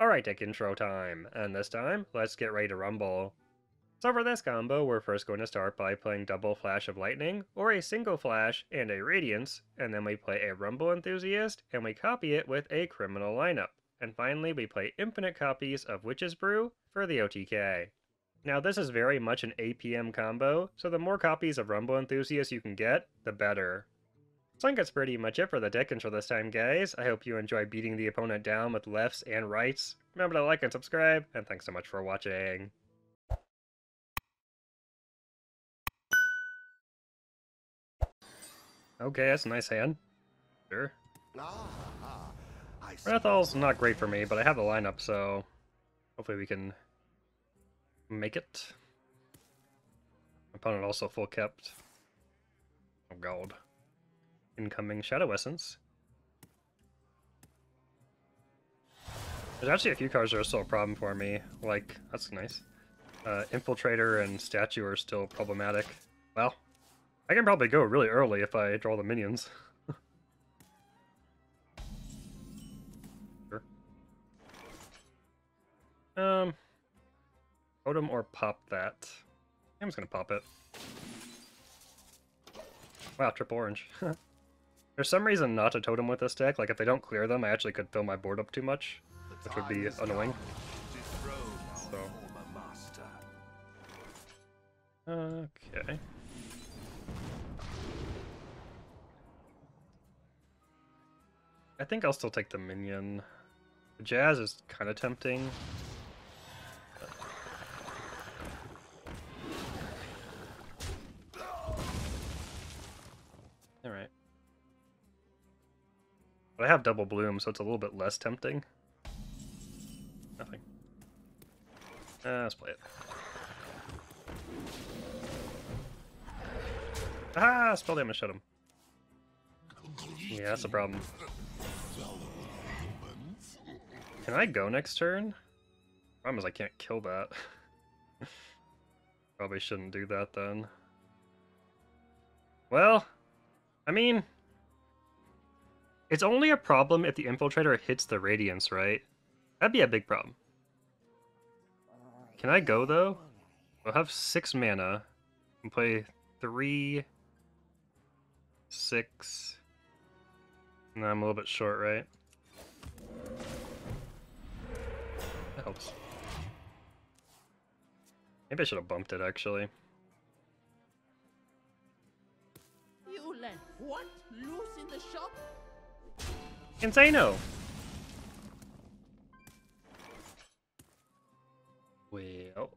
Alright, deck intro time, and this time, let's get ready to rumble. So for this combo, we're first going to start by playing double Flash of Lightning, or a single Flash and a Radiance, and then we play a Rumble Enthusiast, and we copy it with a Criminal Lineup. And finally, we play infinite copies of Witch's Brew for the OTK. Now this is very much an APM combo, so the more copies of Rumble Enthusiast you can get, the better. So I think that's pretty much it for the deck intro this time, guys. I hope you enjoy beating the opponent down with lefts and rights. Remember to like and subscribe, and thanks so much for watching. Okay, that's a nice hand. Sure. Renathal's not great for me, but I have the lineup, so hopefully we can make it. Opponent also full kept. Oh god. Incoming Shadow Essence. There's actually a few cards that are still a problem for me. Like, that's nice. Infiltrator and Statue are still problematic. Well, I can probably go really early if I draw the minions. Sure. Totem or pop that? I'm just gonna pop it. Wow, triple orange. There's some reason not to totem with this deck, like if they don't clear them, I actually could fill my board up too much, which would be annoying. So. Okay. I think I'll still take the minion. The Jazz is kind of tempting. Alright. But I have double bloom, so it's a little bit less tempting. Nothing. Let's play it. Ah, spell damage shut him. Yeah, that's a problem. Can I go next turn? Problem is I can't kill that. Probably shouldn't do that then. Well, I mean, it's only a problem if the Infiltrator hits the Radiance, right? That'd be a big problem. Can I go, though? I'll have 6 mana and play 3, 6... No, I'm a little bit short, right? That helps. Maybe I should have bumped it, actually. You let what loose in the shop? Can say no. Well.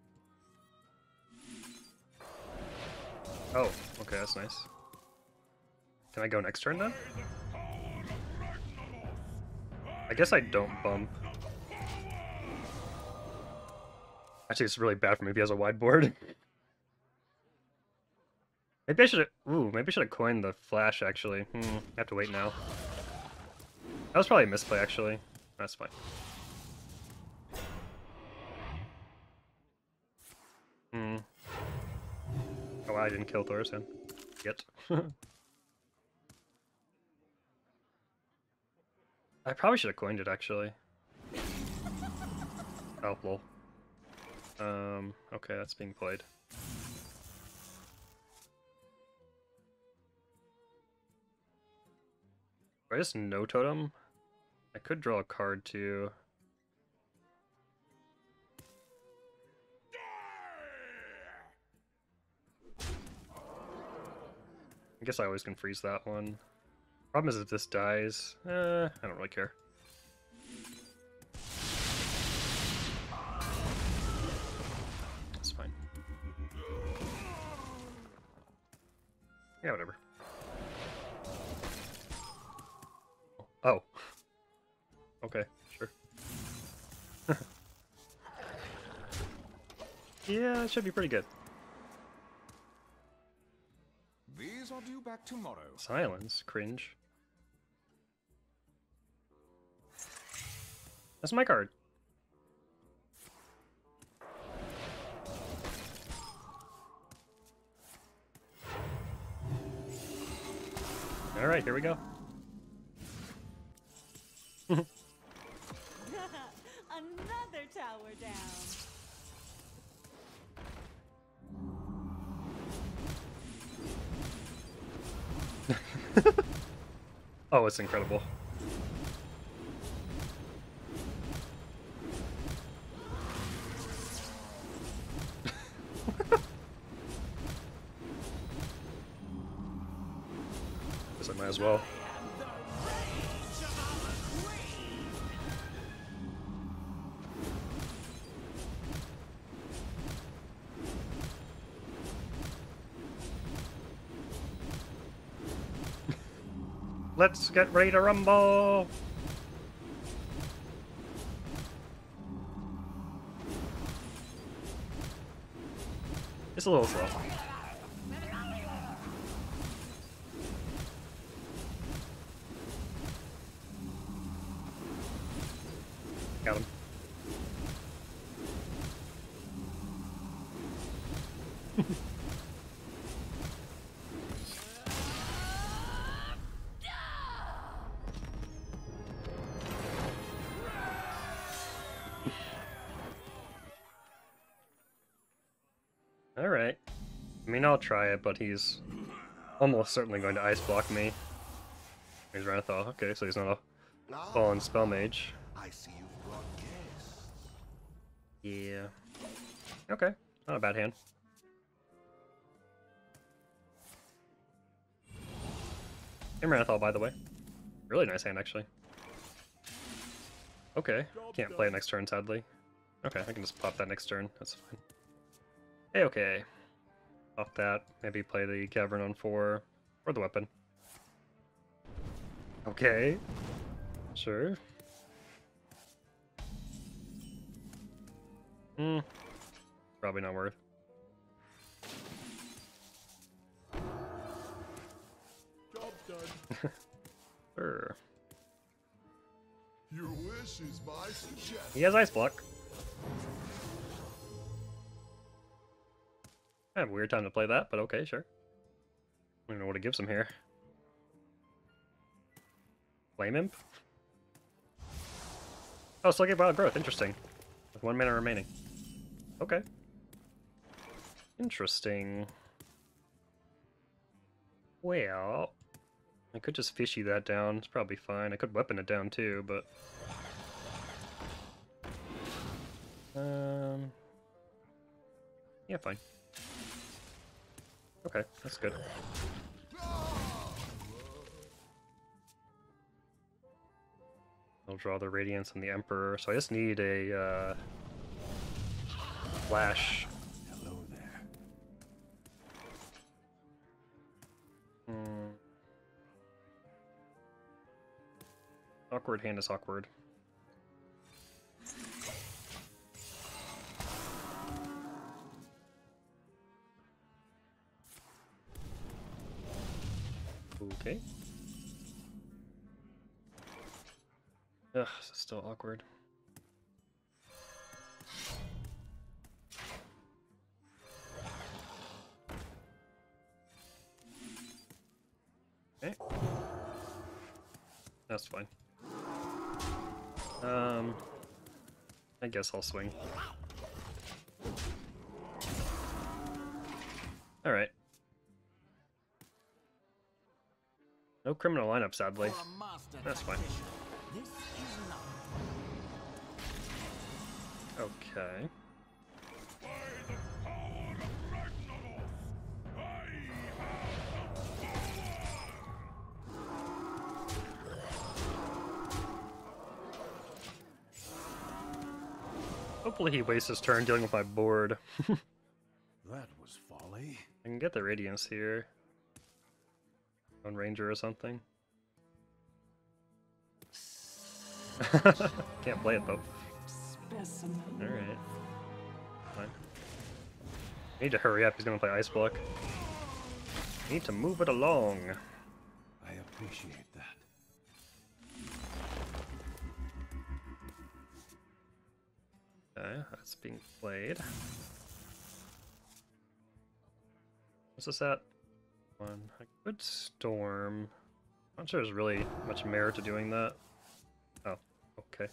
Oh, okay, that's nice. Can I go next turn then? I guess I don't bump. Actually, it's really bad for me if he has a wide board. Maybe I should have... Ooh, maybe I should have coined the Flash, actually. I have to wait now. That was probably a misplay, actually. That's fine. Oh, I didn't kill Thorson. Yet. I probably should have coined it, actually. Oh, lol. Okay, that's being played. Do I just no totem? I could draw a card, too. I guess I always can freeze that one. Problem is if this dies, I don't really care. That's fine. Yeah, whatever. Oh. Okay, sure. Yeah, it should be pretty good. These are due back tomorrow. Silence, cringe. That's my card. All right, here we go. Another tower down. Oh, it's incredible. Guess I might as well. Let's get ready to rumble! It's a little slow. Got him. I'll try it, but he's almost certainly going to ice block me. He's Renathal. Okay, so he's not a fallen spell mage. I see you've brought guests. Yeah. Okay, not a bad hand. Hey, Renathal, by the way. Really nice hand, actually. Okay, can't play it next turn, sadly. Okay, I can just pop that next turn. That's fine. Hey, okay. Off that, maybe play the cavern on 4 or the weapon. Okay, sure. Probably not worth. Job done. Sure. Your wish is my suggestion. He has ice block. I have a weird time to play that, but okay, sure. I don't know what it gives him here. Flame Imp? Oh, so I get Wild Growth, interesting. With 1 mana remaining. Okay. Interesting. Well, I could just fishy that down, it's probably fine. I could weapon it down too, but... Yeah, fine. Okay, that's good. I'll draw the Radiance and the Emperor, so I just need a Flash. Hello there. Awkward hand is awkward. Okay. Ugh, this is still awkward. Okay. That's fine. I guess I'll swing. Alright. No criminal lineup, sadly. That's fine. Okay. Hopefully he wastes his turn dealing with my board. That was folly. I can get the Radiance here. On Ranger or something. Can't play it though. Alright. Fine. I need to hurry up, he's gonna play Ice Block. I need to move it along. I appreciate that. Okay, that's being played. What's this at? I could storm. I'm not sure there's really much merit to doing that. Oh, okay.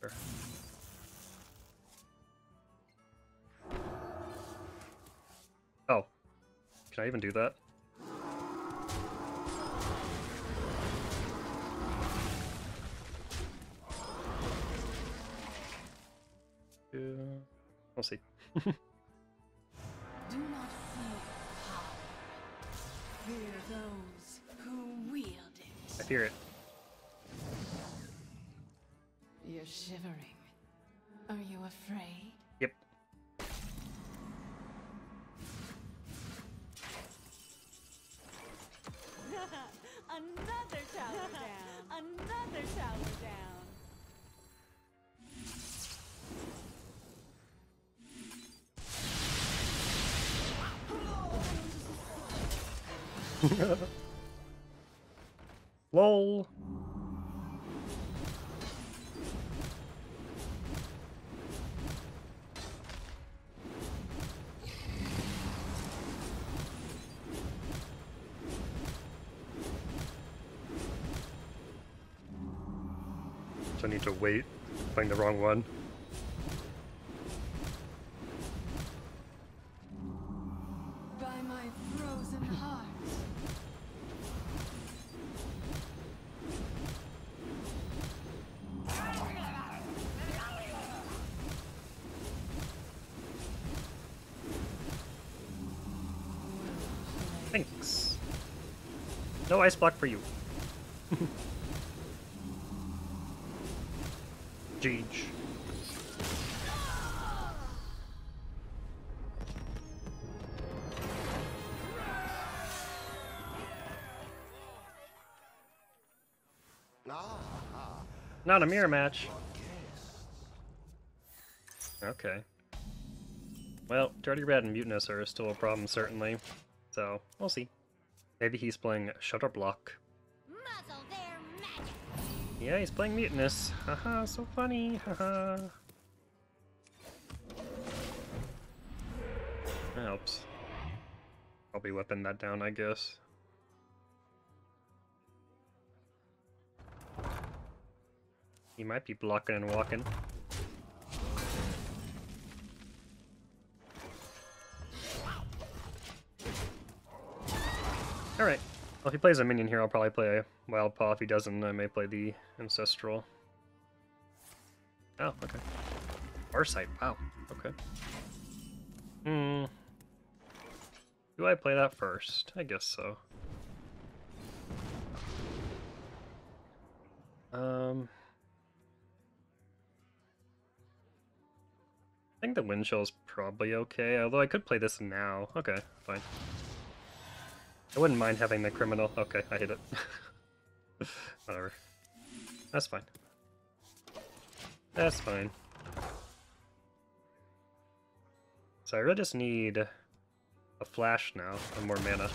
Sure. Oh. Can I even do that? Yeah. We'll see. Do not fear power. Fear those who wield it. I fear it. You're shivering. Are you afraid? Yep. Another tower down. Another tower down. LOL. So I need to wait, playing the wrong one. No ice block for you. Jeej. Not a mirror match. Okay. Well, Dirty Red and Mutinous are still a problem, certainly. So, we'll see. Maybe he's playing Shutter Block. Muzzle their magic. Yeah, he's playing Mutinous. Haha, so funny. Haha. That helps. I'll be whipping that down, I guess. He might be blocking and walking. Alright, well, if he plays a minion here, I'll probably play a Wild Paw. If he doesn't, I may play the Ancestral. Oh, okay. Farsight, wow, okay. Hmm. Do I play that first? I guess so. I think the Wind Chill's probably okay, although I could play this now. Okay, fine. I wouldn't mind having the criminal. Okay, I hit it. Whatever. That's fine. That's fine. So I really just need a flash now and more mana.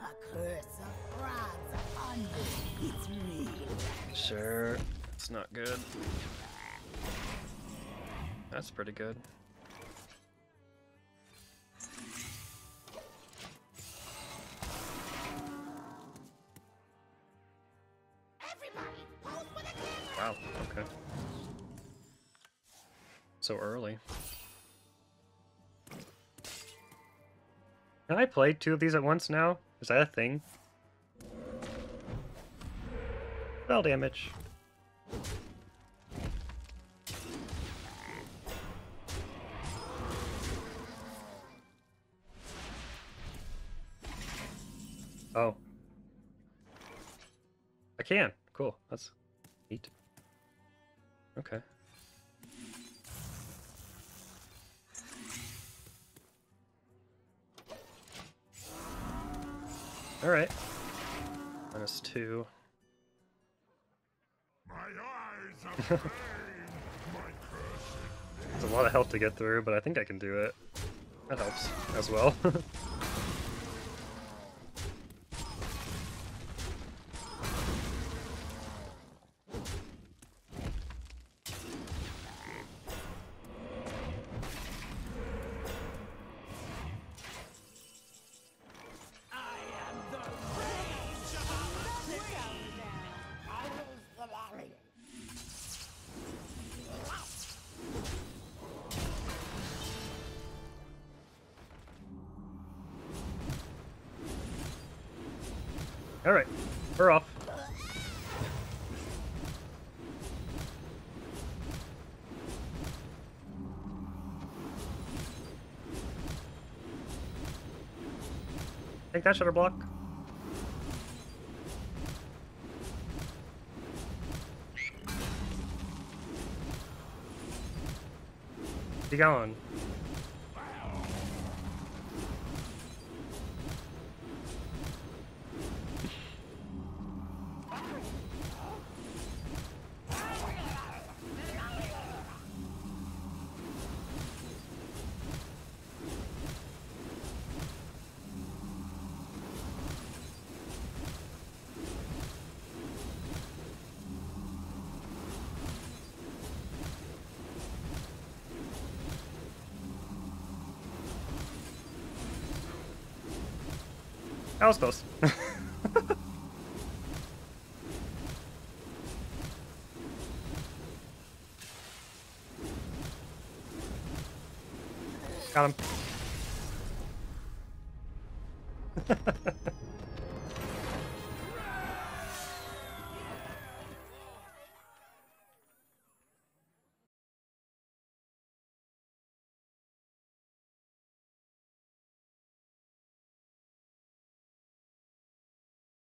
A curse of bronze upon you. It's real. Sure. It's not good. That's pretty good. Wow, okay. So early. Can I play two of these at once now? Is that a thing? Spell damage. Oh. I can. Cool. That's neat. Okay. Alright. -2. My eyes are pain. It's a lot of health to get through, but I think I can do it. That helps as well. Alright, we're off. Take that shutter block. Be gone. That was close. Got him.